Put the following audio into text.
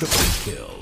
Triple kill.